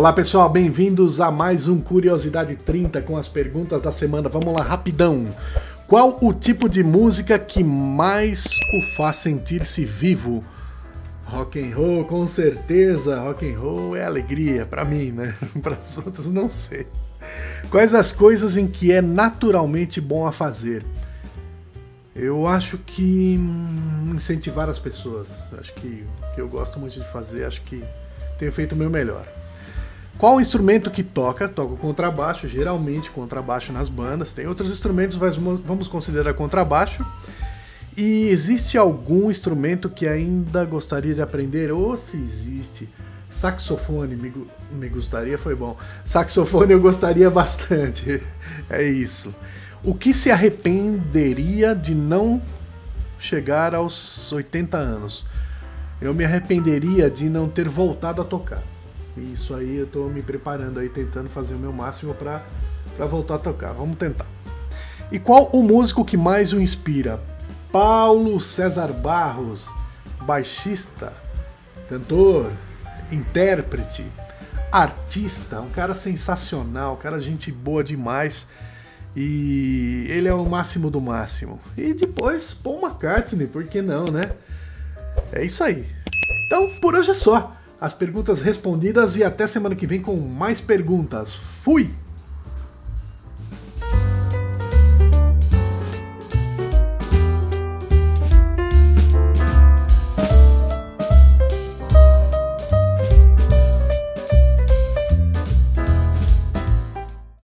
Olá pessoal, bem-vindos a mais um Curiosidade 30 com as perguntas da semana. Vamos lá, rapidão. Qual o tipo de música que mais o faz sentir-se vivo? Rock and roll, com certeza. Rock and roll é alegria, pra mim, né? Para os outros, não sei. Quais as coisas em que é naturalmente bom a fazer? Eu acho que incentivar as pessoas. Acho que o que eu gosto muito de fazer, acho que tenho feito o meu melhor. Qual o instrumento que toca? Toco contrabaixo, geralmente contrabaixo nas bandas. Tem outros instrumentos, mas vamos considerar contrabaixo. E existe algum instrumento que ainda gostaria de aprender? Ou se existe? Saxofone, me gostaria, foi bom. Saxofone eu gostaria bastante. É isso. O que se arrependeria de não chegar aos 80 anos? Eu me arrependeria de não ter voltado a tocar. Isso aí eu tô me preparando aí, tentando fazer o meu máximo para voltar a tocar. Vamos tentar. E qual o músico que mais o inspira? Paulo César Barros, baixista, cantor, intérprete, artista, um cara sensacional, um cara gente boa demais. E ele é o máximo do máximo. E depois Paul McCartney, por que não, né? É isso aí. Então por hoje é só. As perguntas respondidas e até semana que vem com mais perguntas. Fui!